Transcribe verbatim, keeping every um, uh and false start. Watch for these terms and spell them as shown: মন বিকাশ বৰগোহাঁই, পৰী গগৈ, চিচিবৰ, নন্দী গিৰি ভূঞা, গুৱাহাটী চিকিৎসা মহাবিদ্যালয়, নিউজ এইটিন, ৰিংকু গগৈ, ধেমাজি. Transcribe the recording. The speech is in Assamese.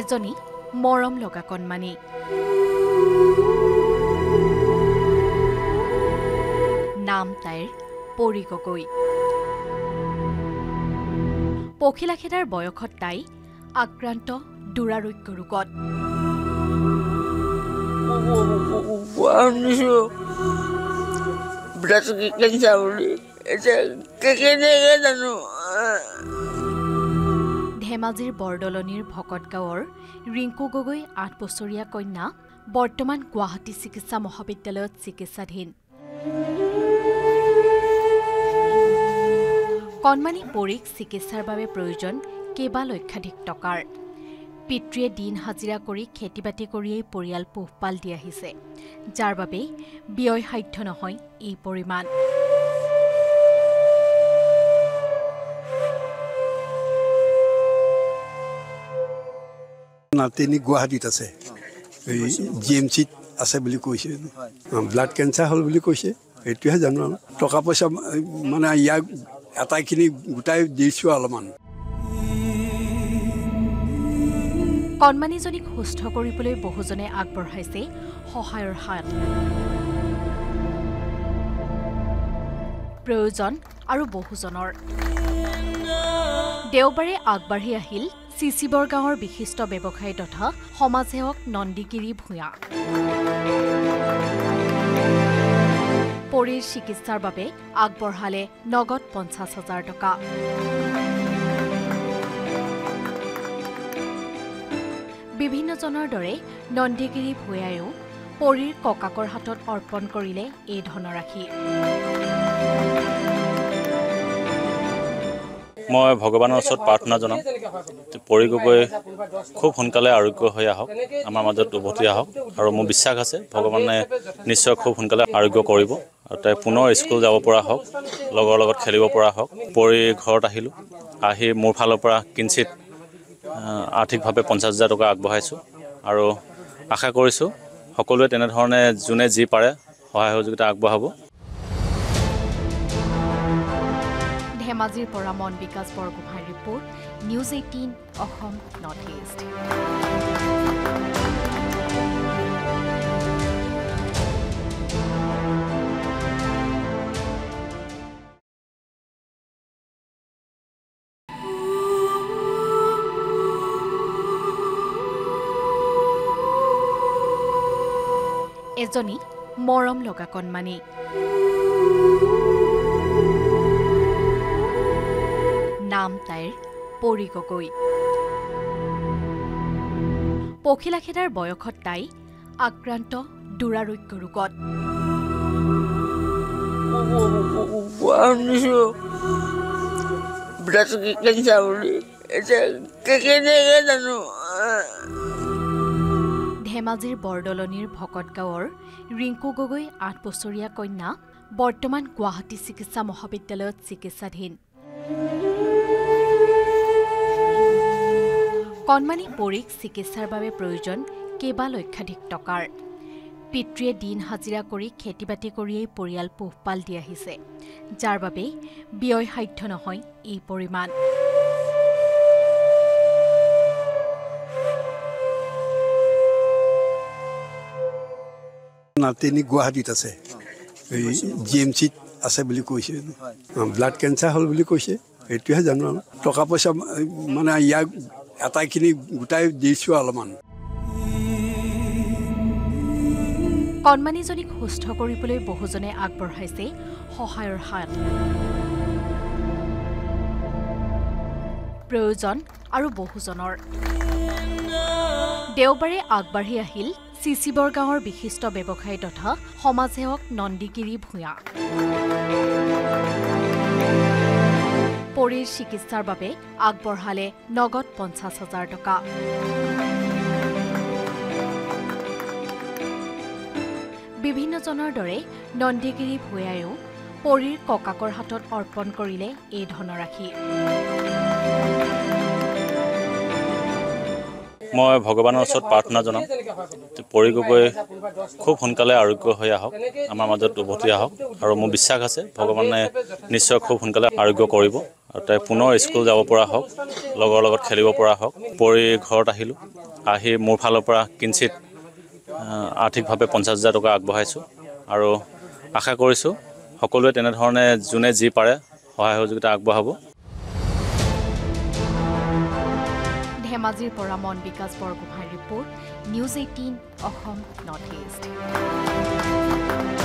এজনী মৰম লগা কণমানি। নাম তাইৰ পৰি গগৈ। পখিলাখেদাৰ বয়সত তাই আক্ৰান্ত দুৰাৰোগ্য ৰোগত। ধেমাজিৰ বৰদলনিৰ ভকত গাঁৱৰ ৰিংকু গগৈ আঠ বছৰীয়া কন্যা বৰ্তমান গুৱাহাটী চিকিৎসা মহাবিদ্যালয়ত চিকিৎসাধীন। কণমানি পৰীক চিকিৎসাৰ বাবে প্ৰয়োজন কেইবা লক্ষাধিক টকাৰ। পিতৃয়ে দিন হাজিৰা কৰি খেতি বাতি কৰিয়েই পৰিয়াল পোহপাল দি আহিছে, যাৰ বাবে ব্যয় সাধ্য নহয় এই পৰিমাণ। নাতিনী গুৱাহাটীত আছে, জি এম চিত আছে বুলি কৈছে। ব্লাড কেঞ্চাৰ হ'ল বুলি কৈছে, সেইটোহে জানো। টকা পইচা মানে ইয়াক আটাইখিনি গোটাই দিছোঁ অলপমান। কণমানিজনীক সুস্থ কৰিবলৈ বহুজনে আগবঢ়াইছে সহায়ৰ হাত। প্ৰয়োজন আৰু বহুজনৰ। দেওবাৰে আগবাঢ়ি আহিল চিচিবৰ গাঁৱৰ বিশিষ্ট ব্যৱসায়ী তথা সমাজসেৱক নন্দী গিৰি ভূঞা। পৰীৰ চিকিৎসাৰ বাবে আগবঢ়ালে নগদ পঞ্চাছ হাজাৰ টকা। বিভিন্নজনৰ দৰে নন্দীগিৰি ভূঞায়ো পৰীৰ ককাকৰ হাতত অৰ্পণ কৰিলে এই ধনৰাশি। মই ভগৱানৰ ওচৰত প্ৰাৰ্থনা জনাওঁ, পৰী গগৈ খুব সোনকালে আৰোগ্য হৈ আহক, আমাৰ মাজত উভতি আহক। আৰু মোৰ বিশ্বাস আছে ভগৱানে নিশ্চয় খুব সোনকালে আৰোগ্য কৰিব আৰু তাই পুনৰ স্কুল যাব পৰা হওক, লগৰ লগত খেলিব পৰা হওক। পৰী ঘৰত আহিলোঁ, আহি মোৰ ফালৰ পৰা কিঞ্চিত আৰ্থিকভাৱে পঞ্চাছ হাজাৰ টকা আগবঢ়াইছোঁ আৰু আশা কৰিছোঁ সকলোৱে তেনেধৰণে যোনে যি পাৰে সহায় সহযোগিতা আগবঢ়াব। ধেমাজিৰ পৰা মন বিকাশ বৰগোহাঁই report, নিউজ এইটিন, Assam north east. এজনী মৰম লগা কণমানি। নাম তাইৰ পৰী গগৈ। পখিলাখেদাৰ বয়সত তাই আক্ৰান্ত দুৰাৰোগ্য ৰোগত। ধেমাজিৰ বৰদলনিৰ ভকত গাঁৱৰ ৰিংকু গগৈ আঠ বছৰীয়া কন্যা বৰ্তমান গুৱাহাটী চিকিৎসা মহাবিদ্যালয়ত চিকিৎসাধীন। কণমানি পৰীক চিকিৎসাৰ বাবে প্ৰয়োজন কেইবা লক্ষাধিক টকাৰ। পিতৃয়ে দিন হাজিৰা কৰি খেতি বাতি কৰিয়েই পৰিয়াল পোহপাল দি আহিছে, যাৰ বাবে ব্যয় সাধ্য নহয় এই পৰিমাণ। নাতিনী গুৱাহাটীত আছে, জি এম চিত আছে বুলি কৈছে। ব্লাড কেঞ্চাৰ হ'ল বুলি কৈছে, সেইটোহে জানো। টকা পইচা মানে ইয়াক আটাইখিনি গোটাই দিছোঁ অলপমান। কণমানিজনীক সুস্থ কৰিবলৈ বহুজনে আগবঢ়াইছে সহায়ৰ হাত। প্ৰয়োজন আৰু বহুজনৰ। দেওবাৰে আগবাঢ়ি আহিল চিচিবৰ গাঁৱৰ বিশিষ্ট ব্যৱসায়ী তথা সমাজসেৱক নন্দী গিৰি ভূঞা। পৰীৰ চিকিৎসাৰ বাবে আগবঢ়ালে নগদ পঞ্চাছ হাজাৰ টকা। বিভিন্নজনৰ দৰে নন্দী গিৰি ভূঞায়ো পৰীৰ ককাকৰ হাতত অৰ্পণ কৰিলে এই ধনৰাশি। মই ভগৱানৰ ওচৰত প্ৰাৰ্থনা জনাওঁ, পৰী গগৈ খুব সোনকালে আৰোগ্য হৈ আহক, আমাৰ মাজত উভতি আহক। আৰু মোৰ বিশ্বাস আছে ভগৱানে নিশ্চয় খুব সোনকালে আৰোগ্য কৰিব আৰু তাই পুনৰ স্কুল যাব পৰা হওক, লগৰ লগত খেলিব পৰা হওক। পৰি ঘৰত আহিলোঁ, আহি মোৰ ফালৰ পৰা কিঞ্চিত আৰ্থিকভাৱে পঞ্চাছ হাজাৰ টকা আগবঢ়াইছোঁ আৰু আশা কৰিছোঁ সকলোৱে তেনেধৰণে যোনে যি পাৰে সহায় সহযোগিতা আগবঢ়াব। ধেমাজিৰ পৰা মন বিকাশ বৰগোহাঁই report, নিউজ এইটিন, Assam north east.